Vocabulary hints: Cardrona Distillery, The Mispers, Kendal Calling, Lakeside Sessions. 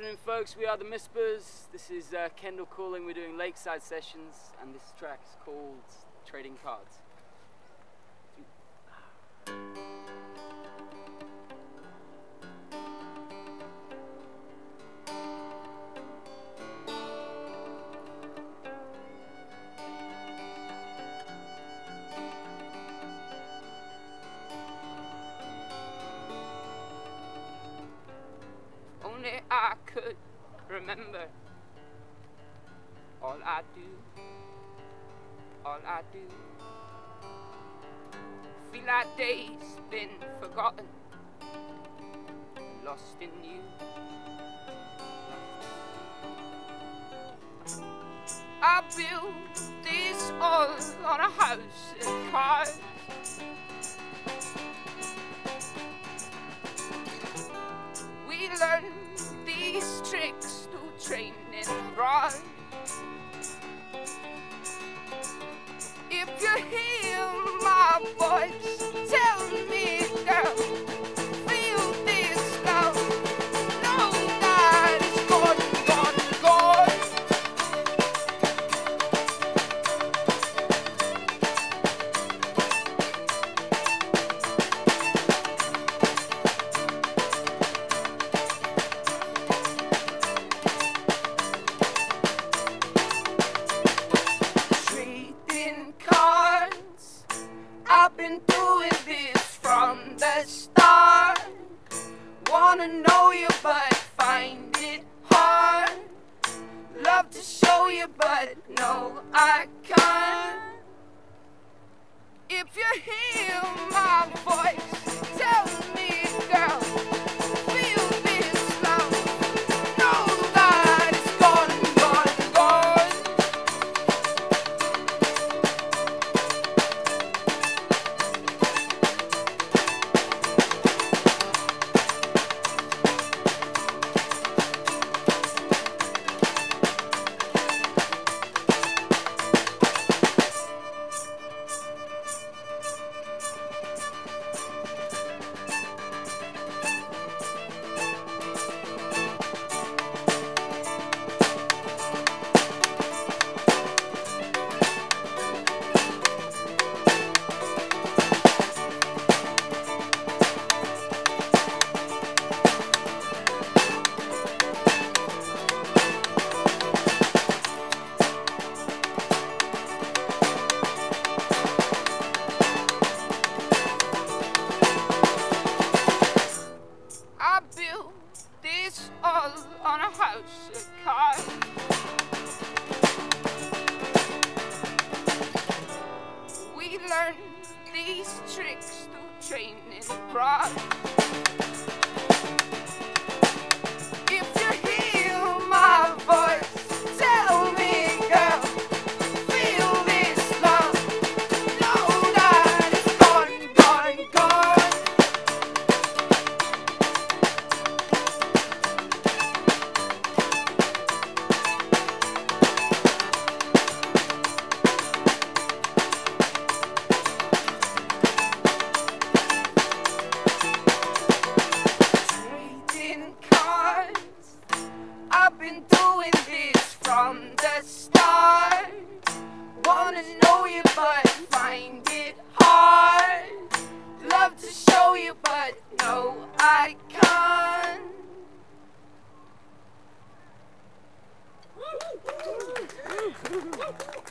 Afternoon, folks. We are the Mispers. This is Kendal Calling. We're doing lakeside sessions, and this track's called Trading Cards. Only I could remember all I do. Feel like days been forgotten, lost in you. I built this all on a house of cards. We learned these tricks through training abroad. If you hear my voice, tell me, girl, feel this love. Know that it's gone, gone, I've been doing this from the start. Wanna know you but find it hard. Love to show you but no I can't. If you hear my voice, tell me, girl, feel this love. Know that it's gone, gone, gone. All on a house of cards. We learned these tricks through training abroad. If you hear my voice, tell me, girl, feel this love. Know that it's gone, gone, gone. Been doing this from the start. Wanna know you but find it hard. Love to show you but no I can't. Woo-hoo-hoo.